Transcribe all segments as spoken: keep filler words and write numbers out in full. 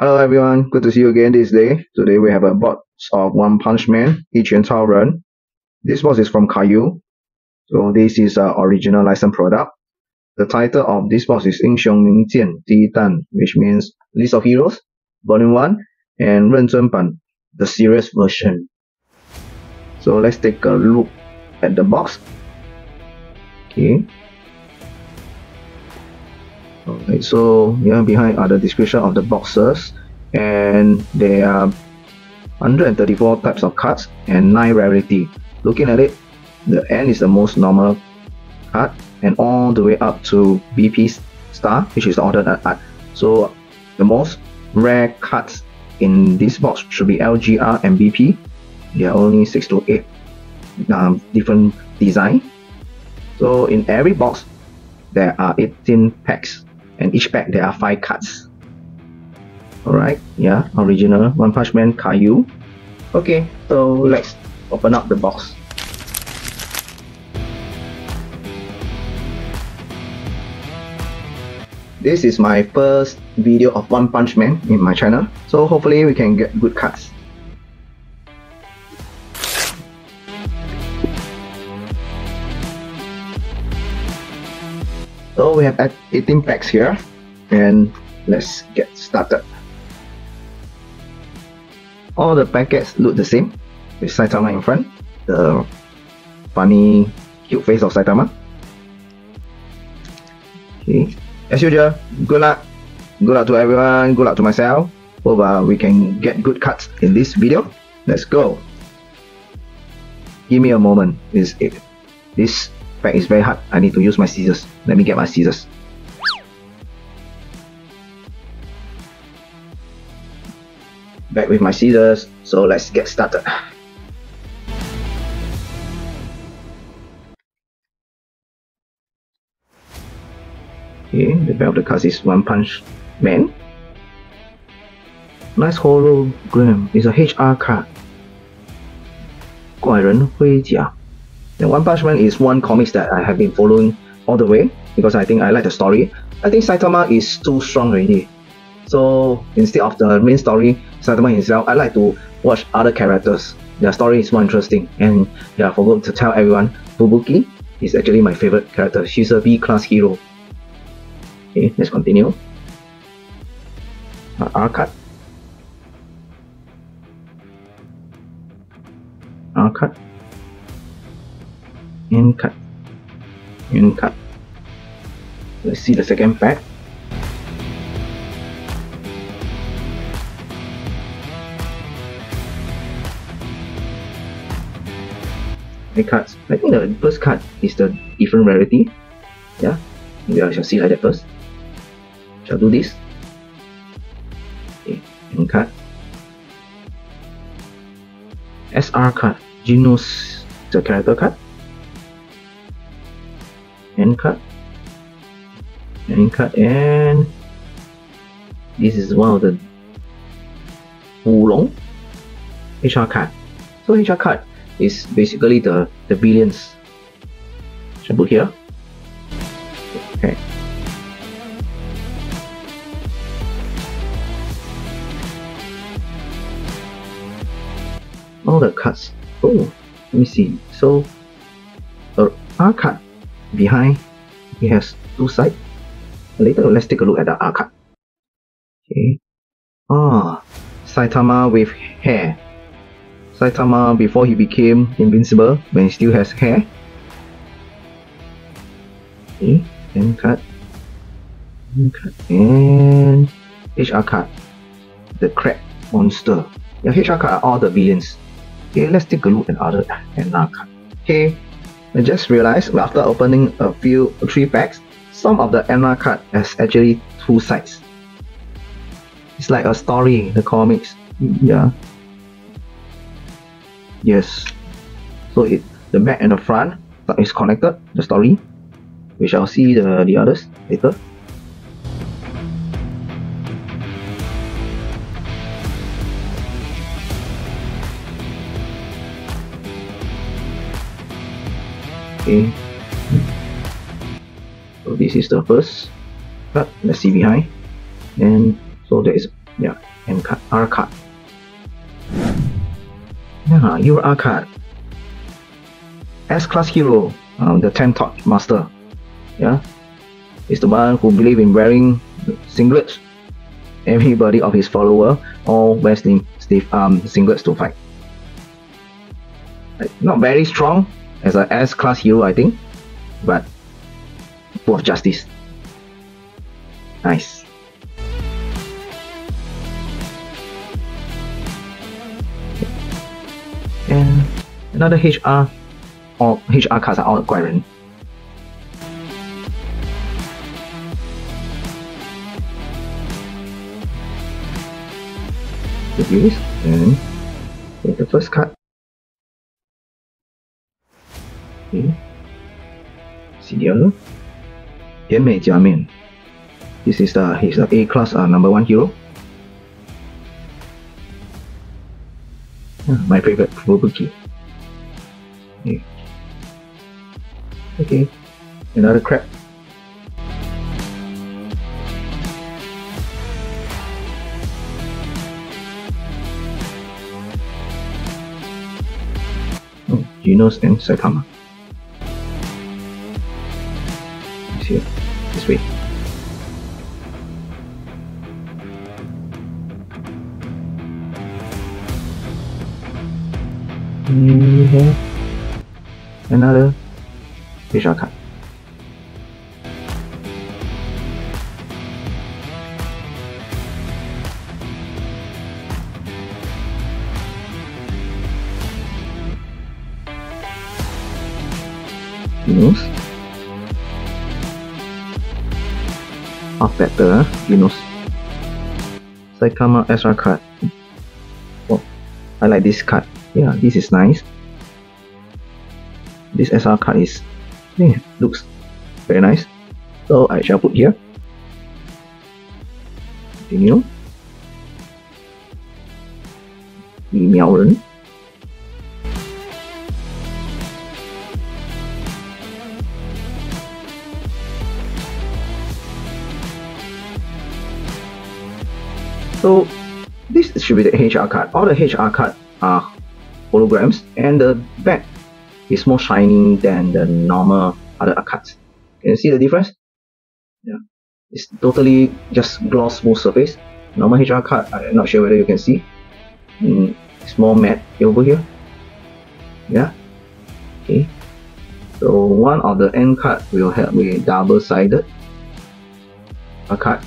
Hello everyone, good to see you again this day. Today we have a box of One Punch Man, Yi Quan Tao Ren. This box is from Kayu. So this is an original licensed product. The title of this box is Ying Xiong Ning Jian Ti Tan, which means List of Heroes, Volume one, and Ren Zun Pan, the series version. So let's take a look at the box. Okay. Alright, so here behind are the description of the boxes, and there are one hundred thirty-four types of cards and nine rarity. Looking at it, the N is the most normal card, and all the way up to B P star, which is the ordered art. So the most rare cards in this box should be L G R and B P. There are only six to eight um, different design. So in every box, there are eighteen packs. And each pack there are five cards. Alright, yeah, original One Punch Man Kayu. Okay, so let's open up the box. This is my first video of One Punch Man in my channel, so hopefully we can get good cards. So we have eighteen packs here, and let's get started. All the packets look the same, with Saitama in front, the funny cute face of Saitama. Okay. As usual, good luck, good luck to everyone, good luck to myself. Hope uh, we can get good cards in this video. Let's go. Give me a moment. Is it this? Pack is very hard. I need to use my scissors. Let me get my scissors. Back with my scissors. So let's get started. Okay, the back of the card is One Punch Man. Nice hologram. It's a H R card. 怪人盔甲. And One Punch Man is one comics that I have been following all the way because I think I like the story. I think Saitama is too strong already. So instead of the main story, Saitama himself, I like to watch other characters. Their story is more interesting. And yeah, I forgot to tell everyone, Fubuki is actually my favorite character. She's a B-class hero. Okay, let's continue. R card. R card. End card, end card. Let's see the second pack. The cards. I think the first card is the different rarity. Yeah, maybe I shall see like that first. Shall do this. Okay, end card. S R card. Genos, the character card. End card, end card, and this is one of the Wulong H R card. So H R card is basically the the billions. Should I put here? Okay. All the cards. Oh, let me see. So the R card. Behind, it has two sides. Later, let's take a look at the R card. Okay. Ah, Saitama with hair. Saitama before he became invincible, when he still has hair. Okay, M card. M card. And H R card. The crab monster. Yeah, H R card are all the villains. Okay, let's take a look at other N R card. Okay. I just realized after opening a few three packs, some of the N R card has actually two sides. It's like a story in the comics. Yeah. Yes. So it the back and the front is connected, the story. We shall see the, the others later. Okay. So this is the first card. Let's see behind. And so there is, yeah, and cut, are cut. Yeah, you are cut. S-class hero, um, the Tank Top Master. Yeah, is the one who believes in wearing singlets. Everybody of his follower all wears stiff um, singlets to fight. Not very strong as an S-class hero, I think, but full of justice. Nice. And another H R, or H R cards are all Guairen. Reviews, and take the first card. Okay. See the other. Yanmei Jiamen. This is the he's the A class uh, number one hero. Yeah, my favorite Fubuki. Okay. Okay. Another crab. Oh, Genos and Saitama. Here, this way. We have another H R card. Genos. Half better, Genos. Saitama S R card. Oh, I like this card. Yeah, this is nice. This S R card is, yeah, looks very nice. So I shall put here. Continue. Yi Quan Tao Ren. So this should be the H R card. All the H R card are holograms, and the back is more shining than the normal other cards. Can you see the difference? Yeah, it's totally just gloss smooth surface. Normal H R card, I'm not sure whether you can see. Mm, it's more matte over here. Yeah. Okay. So one of the end card will have a double-sided a card.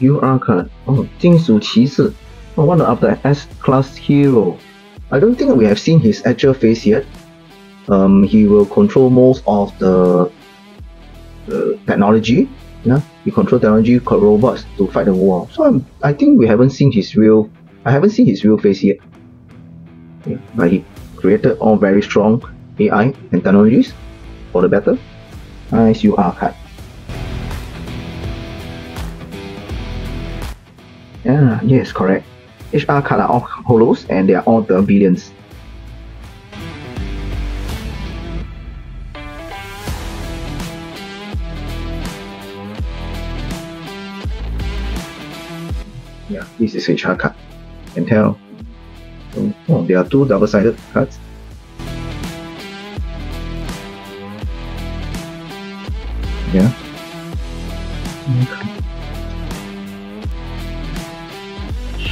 U R card. Oh, Jingsu Qi. Oh, one of the S-class hero. I don't think we have seen his actual face yet. Um, he will control most of the uh, technology. Yeah, he control technology, robots to fight the war. So I'm, I think we haven't seen his real. I haven't seen his real face yet. Yeah, but he created all very strong A I and technologies for the better. Nice U R card. Yeah, yes, correct. H R card are all holos and they are all the billions. Yeah, this is H R card. Can tell. So, oh, there are two double-sided cards. Yeah. Okay.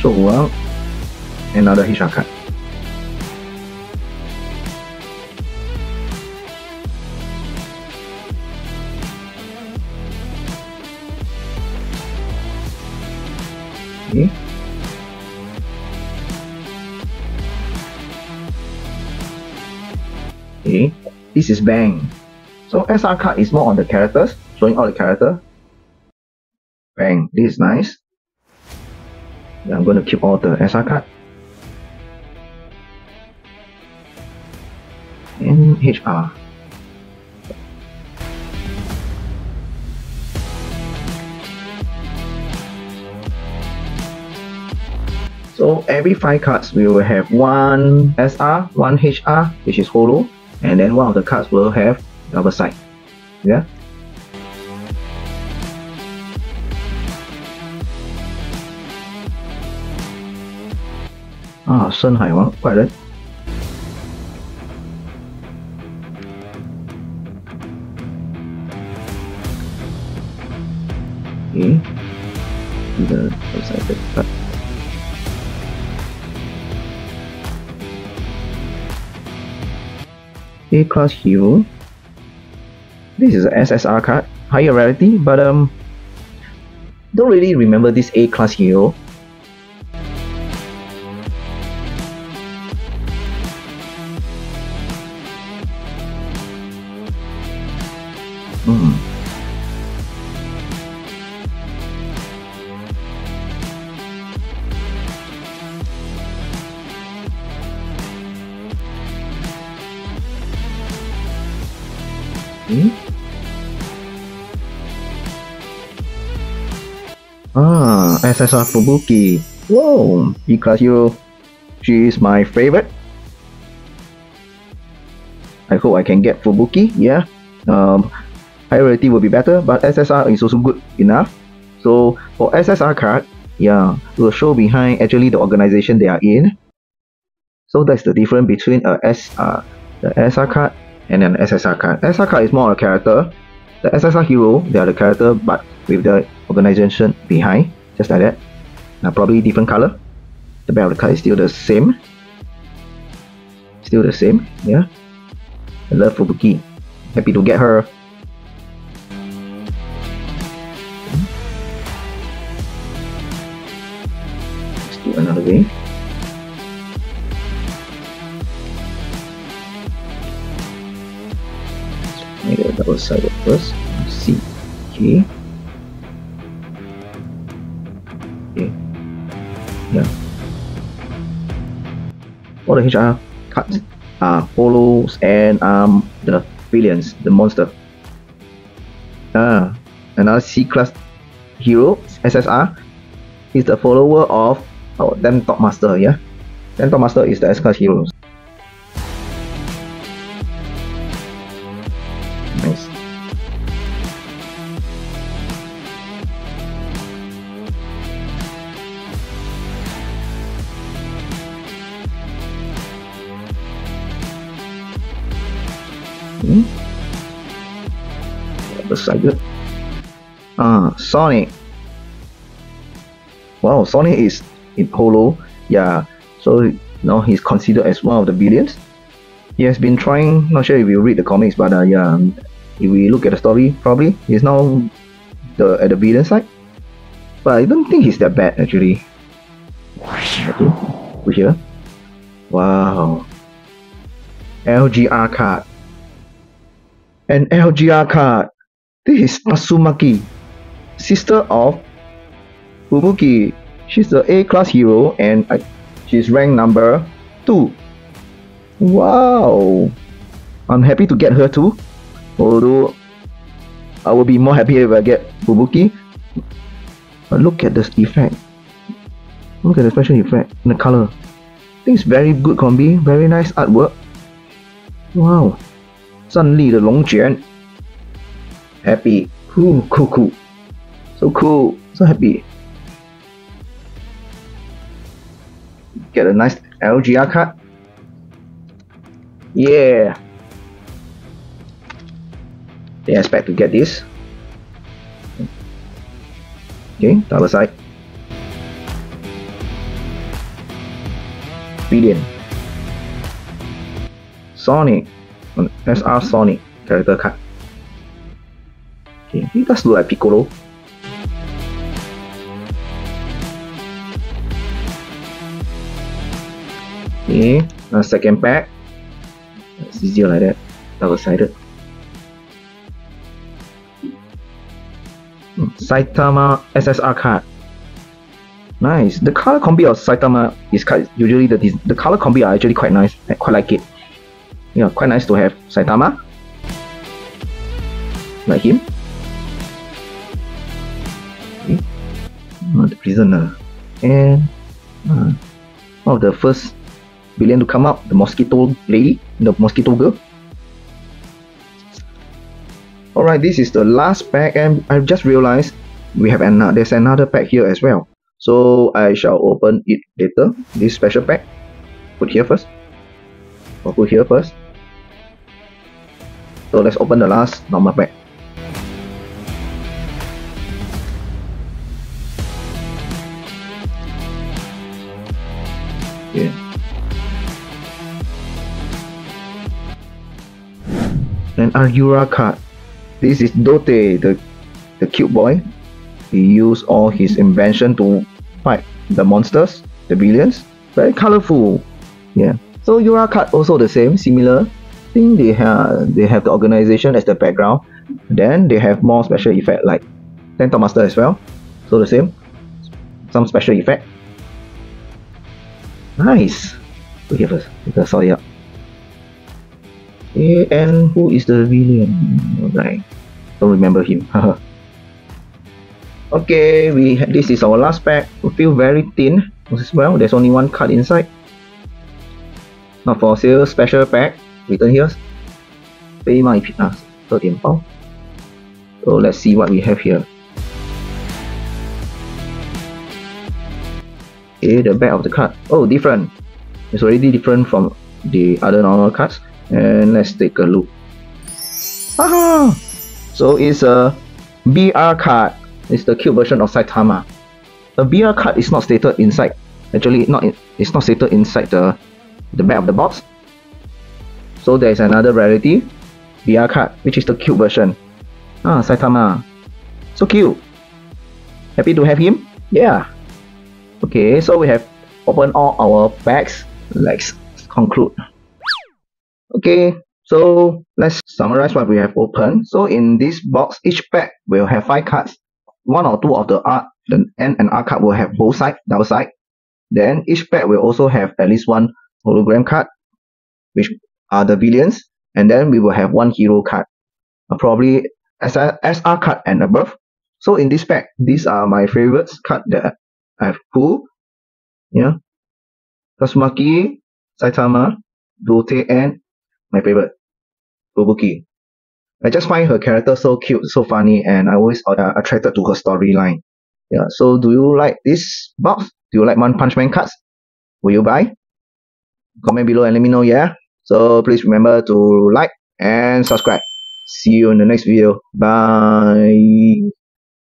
So well, another H R card. Okay. Okay. This is Bang. So S R card is more on the characters, showing all the character. Bang. This is nice. I'm going to keep all the S R card and H R. So every five cards we will have one S R, one H R, which is holo, and then one of the cards will have double side. Yeah. 啊，深海王怪人。 Okay. The outside the cut. A class hero. This is an S S R card, higher rarity, but um, don't really remember this A class hero. Hmm. Hmm? Ah, S S R Fubuki. Whoa, because you, she is my favorite. I hope I can get Fubuki. Yeah, um, high rarity will be better, but S S R is also good enough. So for S S R card, yeah, will show behind actually the organization they are in. So that's the difference between a S, uh, the S S R card. And then S S R card. S S R card is more a character. The S S R hero, they are the character, but with the organization behind, just like that. Now probably different color. The back of the card is still the same. Still the same. Yeah. I love Fubuki. Happy to get her. Let's do another way. Double sided first. C K. Okay. Yeah. All the H R cards are hollows and um the villains, the monster. Ah, another C class hero S S R is the follower of our Tank Top Master. Yeah, Tank Top Master is the S class heroes. Hmm? Good. Ah, Sonic. Wow, Sonic is in holo. Yeah, so now he's considered as one of the villains. He has been trying. Not sure if you read the comics, but uh, yeah, if we look at the story, probably he's now the at the villain side. But I don't think he's that bad actually. Okay, we here. Wow. L G R card. An L G R card. This is Tatsumaki, sister of Fubuki. She's the A-class hero and I, she's ranked number two. Wow! I'm happy to get her too. Although I will be more happy if I get Fubuki. But look at this effect. Look at the special effect and the color. I think it's very good combi. Very nice artwork. Wow. 站立的龙卷 happy cool cool cool so cool so happy get a nice L G R card yeah they expect to get this okay double side brilliant Sonic S R Sonic character card. Okay, he does look like Piccolo. Okay, now second pack. It's easier like that, double sided. Hmm, Saitama S S R card. Nice. The color combi of Saitama is usually the the color combi are actually quite nice. I quite like it. Yeah, quite nice to have Saitama like him. Okay. Oh, the prisoner and uh, one of the first villain to come out, the mosquito lady, the mosquito girl. All right, this is the last pack, and I've just realized we have another. There's another pack here as well, so I shall open it later. This special pack. put here first. Or put here first. So let's open the last normal pack. Okay. An Argura card. This is Dotei, the, the cute boy. He used all his invention to fight the monsters, the villains. Very colorful. Yeah. So Yura card also the same, similar. I think they have they have the organization as the background. Then they have more special effect like Tank Top Master as well. So the same. Some special effect. Nice. Okay, first. Let's sort it out. Okay, and who is the villain? Alright. Don't remember him. Okay, we this is our last pack. We feel very thin as well. There's only one card inside. Not for sale, special pack. Return here. Pay my ah, thirteen pounds. So let's see what we have here. Okay, the back of the card. Oh, different. It's already different from the other normal cards. And let's take a look. Aha! So it's a B R card. It's the cute version of Saitama. The B R card is not stated inside. Actually, not in, it's not stated inside the the back of the box. So there is another rarity, B R card, which is the cute version. Ah, Saitama, so cute. Happy to have him. Yeah. Okay, so we have opened all our packs. Let's conclude. Okay, so let's summarize what we have opened. So in this box, each pack will have five cards. One or two of the art, the N and R card will have both side, double side. Then each pack will also have at least one hologram card, which are the villains, and then we will have one hero card, uh, probably S R card and above. So in this pack, these are my favorites card that I have pulled. Yeah, Tatsumaki, Saitama, Dotei, and my favorite, Fubuki. I just find her character so cute, so funny, and I always uh, attracted to her storyline. Yeah. So do you like this box? Do you like One Punch Man cards? Will you buy? Comment below and let me know. Yeah. So please remember to like and subscribe. See you in the next video. Bye.